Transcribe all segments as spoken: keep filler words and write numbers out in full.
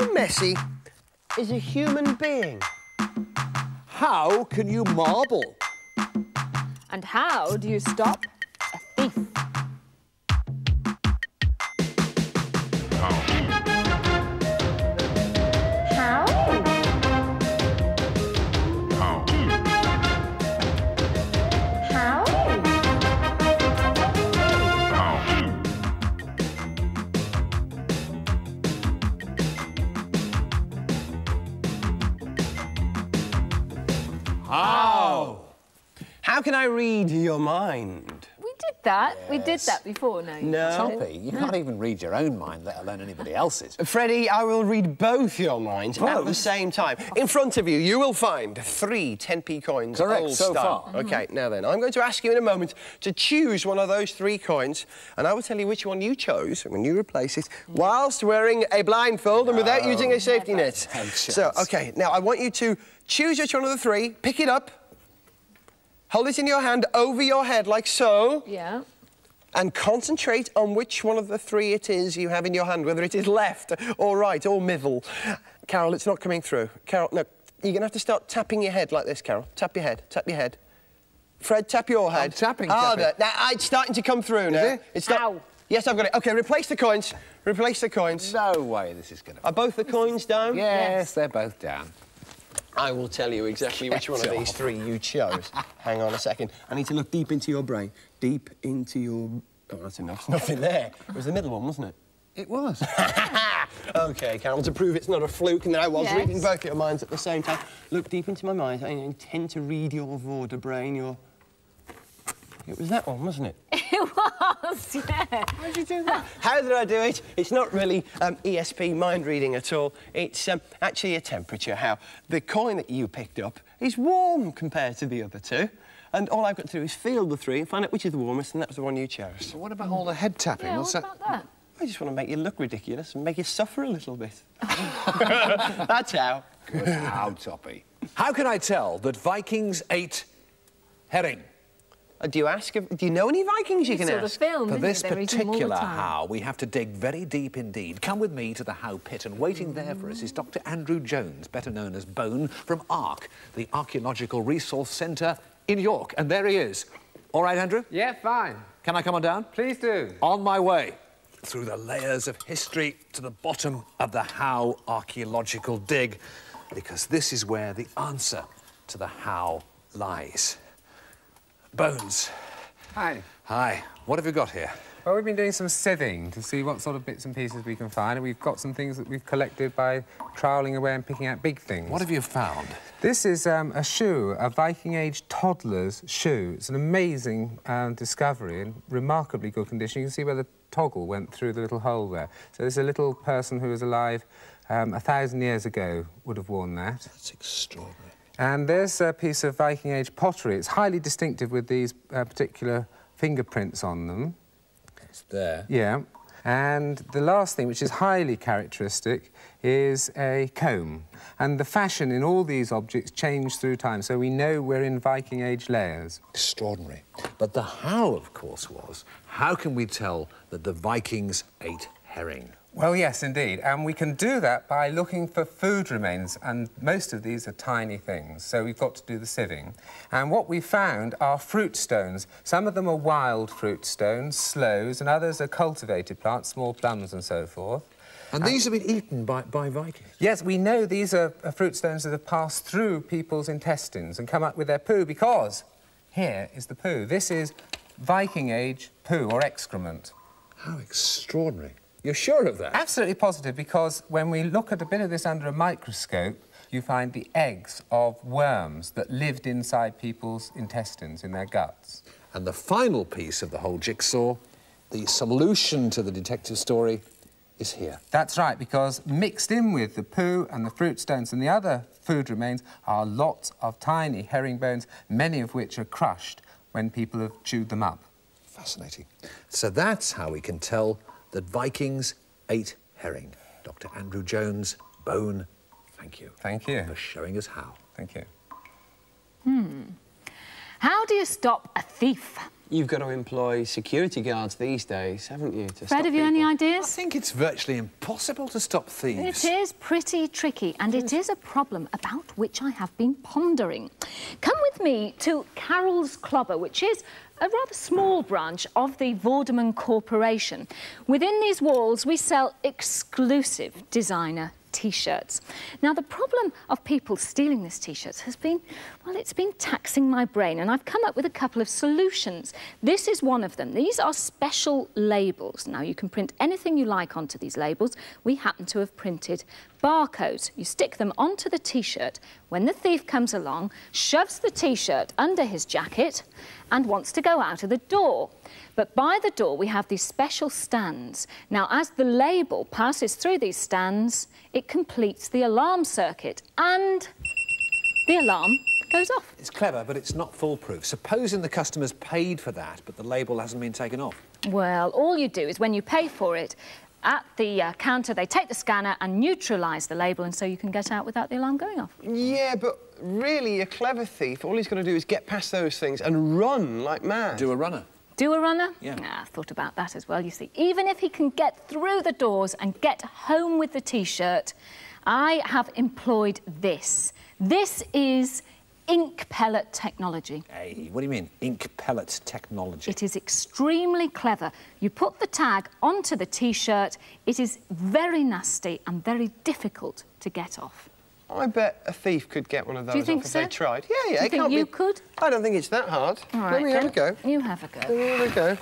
How messy is a human being? How can you marble? And how do you stop a thief? How can I read your mind? We did that. Yes. We did that before, no? No. Toppy, you no. can't even read your own mind, let alone anybody else's. Freddie, I will read both your minds both? at the same time. In front of you, you will find three ten p coins. Correct, old so star. far. OK, mm-hmm. now then, I'm going to ask you in a moment to choose one of those three coins, and I will tell you which one you chose when you replace it, whilst wearing a blindfold no. and without using a safety Never. net. No chance. So, OK, now I want you to choose which one of the three, pick it up, hold it in your hand over your head, like so. Yeah. And concentrate on which one of the three it is you have in your hand, whether it is left or right or middle. Carol, it's not coming through. Carol, no, you're going to have to start tapping your head like this, Carol. Tap your head, tap your head. Fred, tap your head. I'm tapping, Harder. tapping. Now, it's starting to come through now. Is it? It's not... Ow. Yes, I've got it. OK, replace the coins. Replace the coins. No way this is going to... Are both the coins down? Yes, yes, they're both down. I will tell you exactly which one of these three you chose. Hang on a second. I need to look deep into your brain. Deep into your... Oh, that's enough. Nothing there. It was the middle one, wasn't it? It was. OK, Carol, to prove it's not a fluke and that I was yes. reading both your minds at the same time, look deep into my mind. I intend to read your vorderbrain, your... It was that one, wasn't it? It was, yeah. How did you do that? How did I do it? It's not really um, E S P mind reading at all. It's um, actually a temperature. How the coin that you picked up is warm compared to the other two, and all I've got to do is feel the three and find out which is the warmest, and that's the one you chose. But what about all the head tapping? Yeah, What's what about that? that? I just want to make you look ridiculous and make you suffer a little bit. That's how. Good. How, Toppy. How can I tell that Vikings ate herring? Do you ask? Do you know any Vikings you it's can ask? Film, For this particular how, we have to dig very deep indeed. Come with me to the Howe Pit, and waiting there for us is Doctor Andrew Jones, better known as Bone, from Ark, the Archaeological Resource Centre in York. And there he is. All right, Andrew? Yeah, fine. Can I come on down? Please do. On my way. Through the layers of history to the bottom of the Howe archaeological dig, because this is where the answer to the how lies. Bones. Hi. Hi. What have you got here? Well, we've been doing some sifting to see what sort of bits and pieces we can find, and we've got some things that we've collected by trowelling away and picking out big things. What have you found? This is um, a shoe, a Viking-age toddler's shoe. It's an amazing um, discovery in remarkably good condition. You can see where the toggle went through the little hole there. So there's a little person who was alive um, a thousand years ago would have worn that. That's extraordinary. And there's a piece of Viking-age pottery. It's highly distinctive with these uh, particular fingerprints on them. It's there. Yeah. And the last thing, which is highly characteristic, is a comb. And the fashion in all these objects changed through time, so we know we're in Viking-age layers. Extraordinary. But the how, of course, was how can we tell that the Vikings ate herring? Well, yes, indeed, and we can do that by looking for food remains, and most of these are tiny things, so we've got to do the sifting. And what we found are fruit stones. Some of them are wild fruit stones, sloes, and others are cultivated plants, small plums and so forth. And, and these have been eaten by, by Vikings? Yes, we know these are fruit stones that have passed through people's intestines and come up with their poo, because here is the poo. This is Viking-age poo, or excrement. How extraordinary. You're sure of that? Absolutely positive, because when we look at a bit of this under a microscope, you find the eggs of worms that lived inside people's intestines, in their guts. And the final piece of the whole jigsaw, the solution to the detective story, is here. That's right, because mixed in with the poo and the fruit stones and the other food remains are lots of tiny herring bones, many of which are crushed when people have chewed them up. Fascinating. So that's how we can tell that Vikings ate herring. Doctor Andrew Jones, Bone, thank you. Thank you. For showing us how. Thank you. Hmm. How do you stop a thief? you've got to employ security guards these days, haven't you? To Fred, have you people. any ideas? I think it's virtually impossible to stop thieves. It is pretty tricky, and it is a problem about which I have been pondering. Come with me to Carol's Clobber, which is a rather small branch of the Vorderman Corporation. Within these walls, we sell exclusive designer T-shirts. Now, the problem of people stealing these T-shirts has been, well, it's been taxing my brain, and I've come up with a couple of solutions. This is one of them. These are special labels. Now, you can print anything you like onto these labels. We happen to have printed barcodes. You stick them onto the T-shirt. When the thief comes along, shoves the T-shirt under his jacket and wants to go out of the door. But by the door, we have these special stands. Now, as the label passes through these stands, it completes the alarm circuit, and the alarm goes off. It's clever, but it's not foolproof. Supposing the customer's paid for that, but the label hasn't been taken off. Well, all you do is when you pay for it, at the uh, counter, they take the scanner and neutralise the label, and so you can get out without the alarm going off. Yeah, but really, a clever thief, all he's going to do is get past those things and run like mad. Do a runner. Do a runner? Yeah. Nah, I thought about that as well, you see. Even if he can get through the doors and get home with the T-shirt, I have employed this. This is ink pellet technology. Hey, what do you mean, ink pellet technology? It is extremely clever. You put the tag onto the T-shirt. It is very nasty and very difficult to get off. I bet a thief could get one of those. Do you think off if so? They tried. Yeah, yeah. Do you it think can't you be... could? I don't think it's that hard. All right, Let me then. have a go. You have a go. There we go.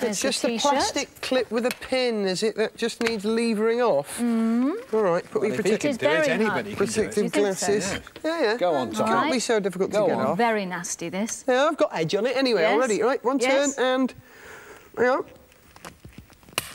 There's it's just the a plastic clip with a pin, is it, that just needs levering off? Mm. All right, put well, me protective glasses. Anybody can do it. You glasses. So? Yeah. yeah, yeah. Go on, Tom. It can't be so difficult go to get on. off. Very nasty, this. Yeah, I've got edge on it anyway yes. already. Right, one yes. turn and... There we go.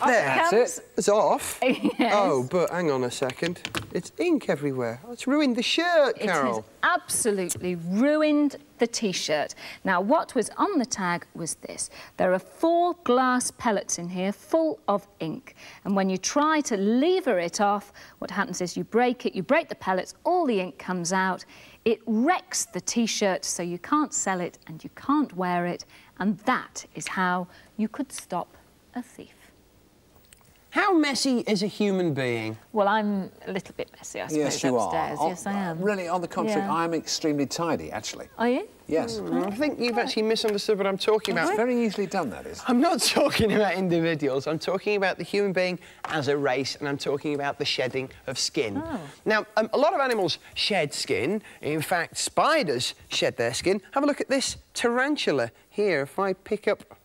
There, that's it. It's off. Yes. Oh, but hang on a second. It's ink everywhere. It's ruined the shirt, Carol. It has absolutely ruined the T-shirt. Now, what was on the tag was this. There are four glass pellets in here full of ink. And when you try to lever it off, what happens is you break it, you break the pellets, all the ink comes out. It wrecks the T-shirt, so you can't sell it and you can't wear it. And that is how you could stop a thief. How messy is a human being? Well, I'm a little bit messy, I suppose, yes, you upstairs. Are. Yes, I am. Really, on the contrary, yeah. I'm extremely tidy, actually. Are you? Yes. Mm. I think you've actually misunderstood what I'm talking about. It's very easily done, that is. I'm not talking about individuals. I'm talking about the human being as a race, and I'm talking about the shedding of skin. Oh. Now, um, a lot of animals shed skin. In fact, spiders shed their skin. Have a look at this tarantula here. If I pick up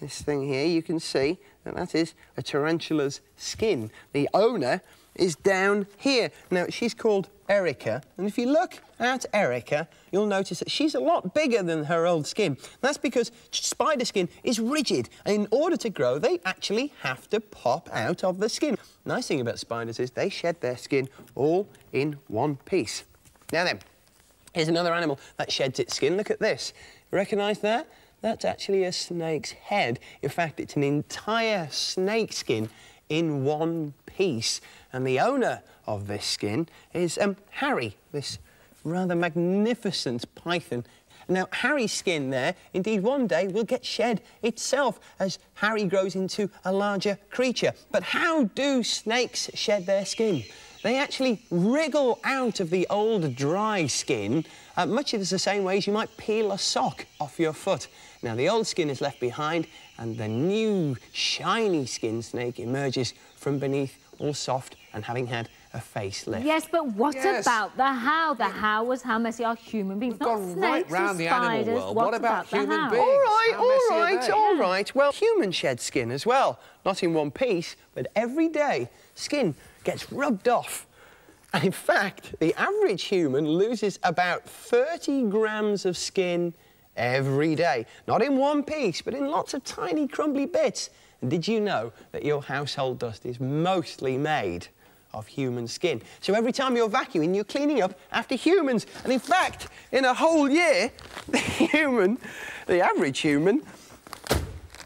this thing here, you can see that that is a tarantula's skin. The owner is down here. Now, she's called Erica, and if you look at Erica, you'll notice that she's a lot bigger than her old skin. That's because spider skin is rigid, and in order to grow, they actually have to pop out of the skin. Nice thing about spiders is they shed their skin all in one piece. Now then, here's another animal that sheds its skin. Look at this. Recognise that? That's actually a snake's head. In fact, it's an entire snake skin in one piece. And the owner of this skin is um, Harry, this rather magnificent python. Now, Harry's skin there, indeed, one day will get shed itself as Harry grows into a larger creature. But how do snakes shed their skin? They actually wriggle out of the old dry skin, uh, much of the same way as you might peel a sock off your foot. Now, the old skin is left behind, and the new, shiny skin snake emerges from beneath, all soft and having had a facelift. Yes, but what yes. about the how? The how was how messy are human beings? We've Not gone snakes right round the animal world. What, what about, about human how? beings? All right, how all right, all right. Well, humans shed skin as well. Not in one piece, but every day, skin gets rubbed off. And in fact, the average human loses about thirty grams of skin every day. Not in one piece, but in lots of tiny, crumbly bits. And did you know that your household dust is mostly made of human skin? So every time you're vacuuming, you're cleaning up after humans. And in fact, in a whole year, the human, the average human,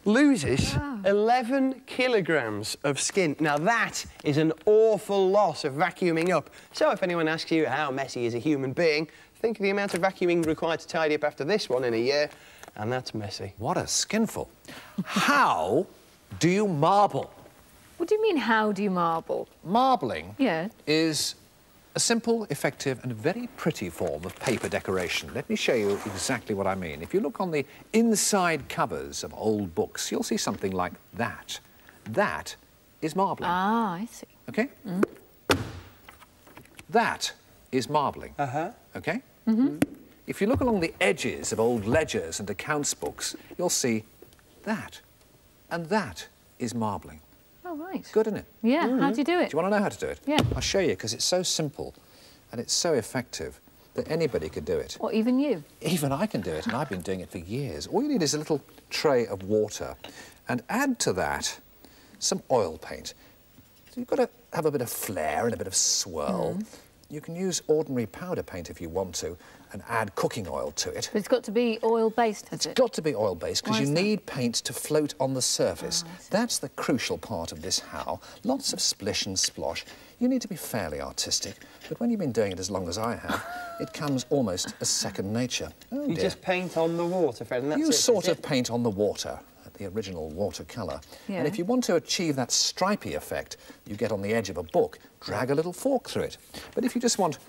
loses wow. eleven kilograms of skin. Now, that is an awful loss of vacuuming up. So if anyone asks you how messy is a human being, think of the amount of vacuuming required to tidy up after this one in a year, And that's messy. What a skinful. How do you marble? What do you mean, how do you marble? Marbling yeah. is a simple, effective and very pretty form of paper decoration. Let me show you exactly what I mean. If you look on the inside covers of old books, you'll see something like that. That is marbling. Ah, I see. OK? Mm. That is marbling. Uh-huh. OK? Mm-hmm. If you look along the edges of old ledgers and accounts books, you'll see that. And that is marbling. Oh, right. Good, isn't it? Yeah, mm. How do you do it? Do you want to know how to do it? Yeah. I'll show you, because it's so simple and it's so effective that anybody could do it. Or even you? Even I can do it, and I've been doing it for years. All you need is a little tray of water, and add to that some oil paint. So you've got to have a bit of flair and a bit of swirl. Mm. You can use ordinary powder paint if you want to, and add cooking oil to it. But it's got to be oil-based, has it? It's got to be oil-based, because you need paint to float on the surface. Oh, that's the crucial part of this how. Lots of splish and splosh. You need to be fairly artistic, but when you've been doing it as long as I have, it comes almost as second nature. Oh, you dear. Just paint on the water, Fred, and that's you it, sort of it? paint on the water, at the original watercolour. Yeah. And if you want to achieve that stripy effect you get on the edge of a book, drag a little fork through it. But if you just want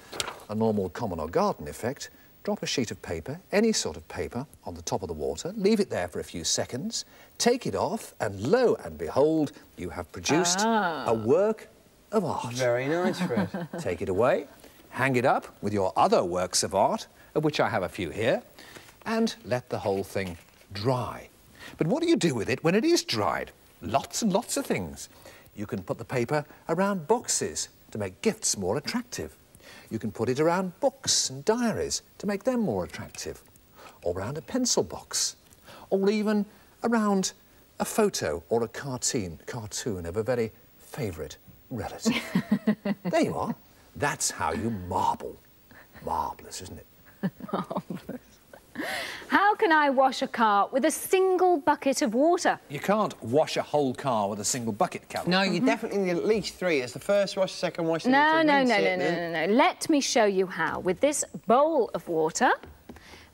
a normal common or garden effect, drop a sheet of paper, any sort of paper, on the top of the water, leave it there for a few seconds, take it off, and lo and behold, you have produced ah. a work of art. Very nice, Fred. Take it away, hang it up with your other works of art, of which I have a few here, and let the whole thing dry. But what do you do with it when it is dried? Lots and lots of things. You can put the paper around boxes to make gifts more attractive. You can put it around books and diaries to make them more attractive, or around a pencil box, or even around a photo or a cartoon, cartoon of a very favourite relative. There you are. That's how you marble. Marvellous, isn't it? Marvellous. How can I wash a car with a single bucket of water? You can't wash a whole car with a single bucket, Carol. No, you mm-hmm. definitely need at least three. It's the first wash, second wash, and no, no, no, no, no, no, no, no. Let me show you how. With this bowl of water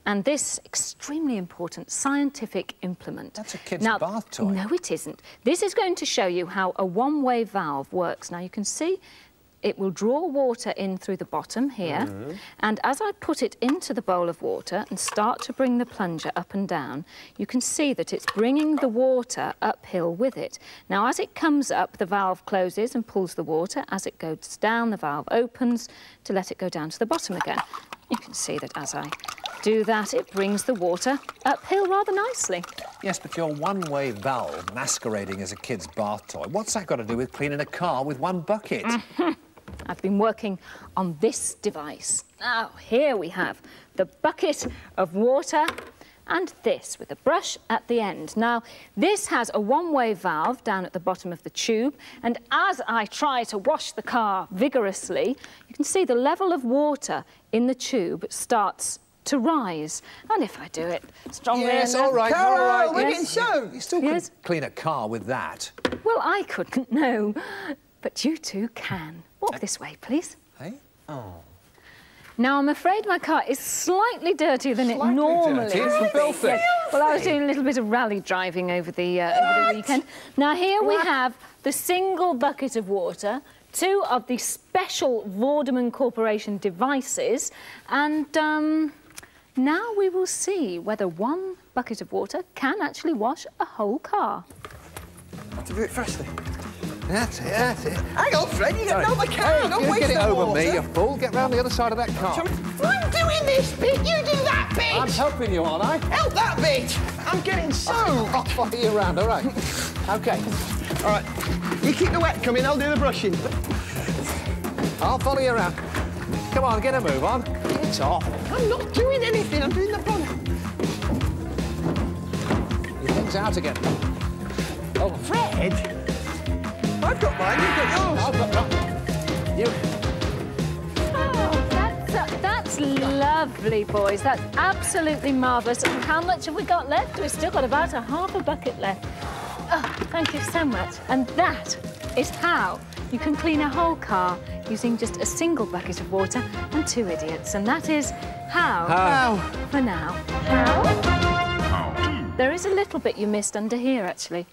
and this extremely important scientific implement. That's a kid's now, bath toy. No, it isn't. This is going to show you how a one-way valve works. Now, you can see it will draw water in through the bottom here, mm-hmm. and as I put it into the bowl of water and start to bring the plunger up and down, you can see that it's bringing the water uphill with it. Now, as it comes up, the valve closes and pulls the water. As it goes down, the valve opens to let it go down to the bottom again. You can see that as I do that, it brings the water uphill rather nicely. Yes, but your one-way valve masquerading as a kid's bath toy, what's that got to do with cleaning a car with one bucket? I've been working on this device. Now, here we have the bucket of water and this with a brush at the end. Now, this has a one-way valve down at the bottom of the tube, and as I try to wash the car vigorously, you can see the level of water in the tube starts to rise. And if I do it strongly... Yes, all right, Carol, all right. We yes. can show. You still yes. couldn't clean a car with that. Well, I couldn't, no. But you two can. Walk this way, please. Hey? Oh. Now, I'm afraid my car is slightly dirtier than slightly it normally is. It's filthy. Yes. Well, I was doing a little bit of rally driving over the, uh, over the weekend. Now, here what? we have the single bucket of water, two of the special Vorderman Corporation devices, and um, now we will see whether one bucket of water can actually wash a whole car. I have to do it firstly. That's it, that's it. Hang on, Fred, you don't know my car. Don't waste that water. Get it over me, you fool. Get round the other side of that car. I'm doing this bit, you do that bit. I'm helping you, aren't I? Help that bit. I'm getting so... I'll follow you round, all right. OK. All right. You keep the wet coming, I'll do the brushing. I'll follow you around. Come on, get a move on. It's off. I'm not doing anything, I'm doing the bonnet. Your thing's out again. Oh, Fred! I've got mine, you've got yours. I've got mine. You. Oh, that's, uh, that's lovely, boys. That's absolutely marvellous. And how much have we got left? We've still got about a half a bucket left. Oh, thank you so much. And that is how you can clean a whole car using just a single bucket of water and two idiots. And that is how. How? For now. How? How? There is a little bit you missed under here, actually.